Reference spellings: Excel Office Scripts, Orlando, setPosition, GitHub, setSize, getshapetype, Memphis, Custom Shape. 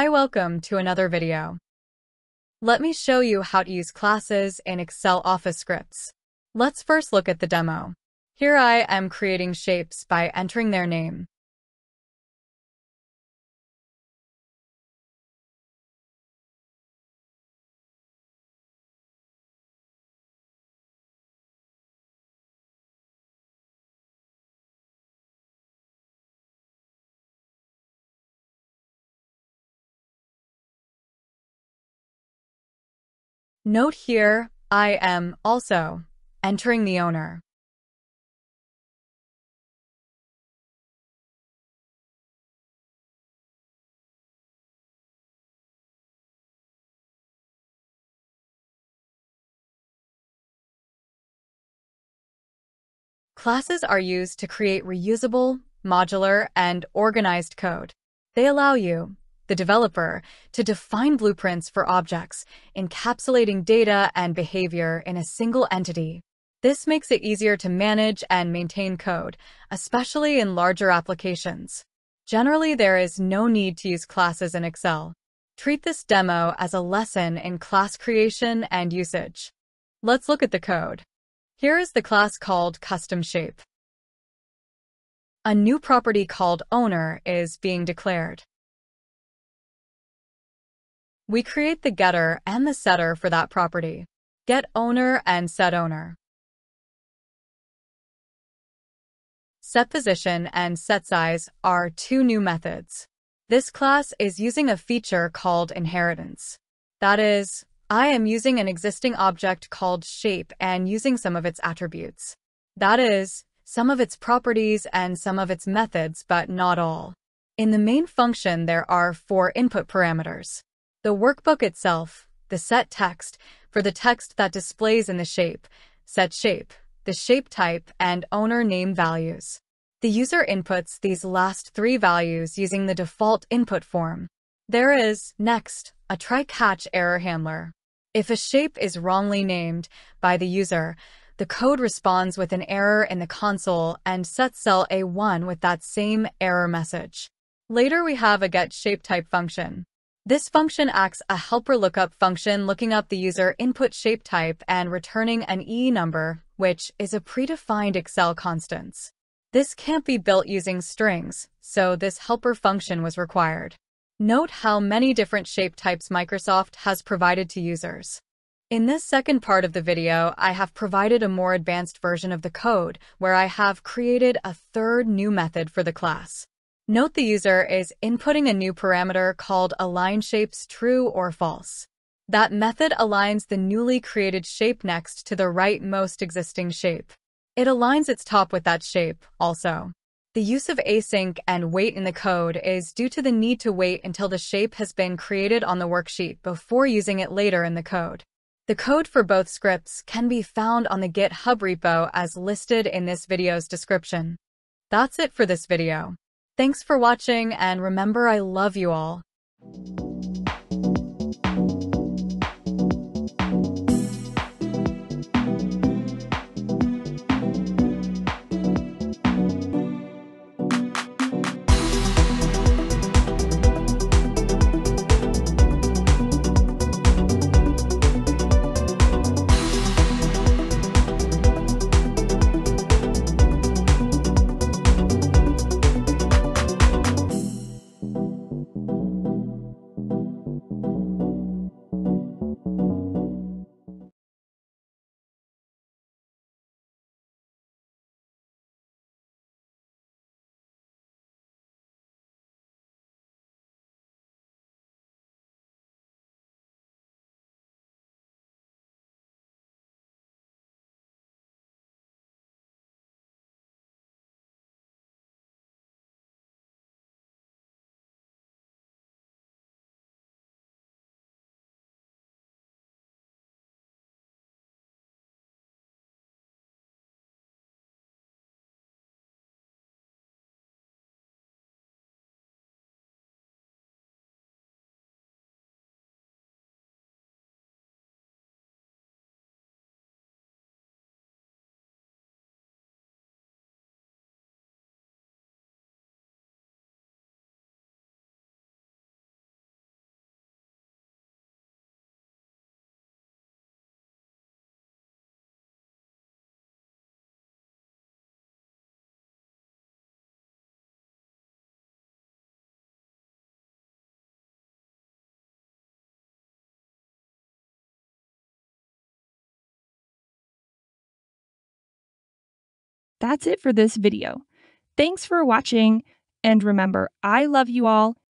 Hi, welcome to another video. Let me show you how to use classes in Excel Office Scripts. Let's first look at the demo. Here I am creating shapes by entering their name. Note here, I am also entering the owner. Classes are used to create reusable, modular, and organized code. They allow you, the developer, to define blueprints for objects, encapsulating data and behavior in a single entity. This makes it easier to manage and maintain code, especially in larger applications. Generally, there is no need to use classes in Excel. Treat this demo as a lesson in class creation and usage. Let's look at the code. Here is the class called Custom Shape. A new property called Owner is being declared. We create the getter and the setter for that property, getOwner and setOwner. SetPosition and setSize are two new methods. This class is using a feature called inheritance. That is, I am using an existing object called shape and using some of its attributes. That is, some of its properties and some of its methods, but not all. In the main function, there are 4 input parameters. The workbook itself, the set text for the text that displays in the shape, set shape, the shape type, and owner name values. The user inputs these last 3 values using the default input form. There is, next, a try-catch error handler. If a shape is wrongly named by the user, the code responds with an error in the console and sets cell A1 with that same error message. Later, we have a get shape type function. This function acts as a helper lookup function, looking up the user input shape type and returning an E number, which is a predefined Excel constant. This can't be built using strings, so this helper function was required. Note how many different shape types Microsoft has provided to users. In this second part of the video, I have provided a more advanced version of the code where I have created a 3rd new method for the class. Note the user is inputting a new parameter called AlignShapes true or false. That method aligns the newly created shape next to the rightmost existing shape. It aligns its top with that shape also. The use of async and wait in the code is due to the need to wait until the shape has been created on the worksheet before using it later in the code. The code for both scripts can be found on the GitHub repo as listed in this video's description. That's it for this video. Thanks for watching, and remember, I love you all. That's it for this video. Thanks for watching, and remember, I love you all,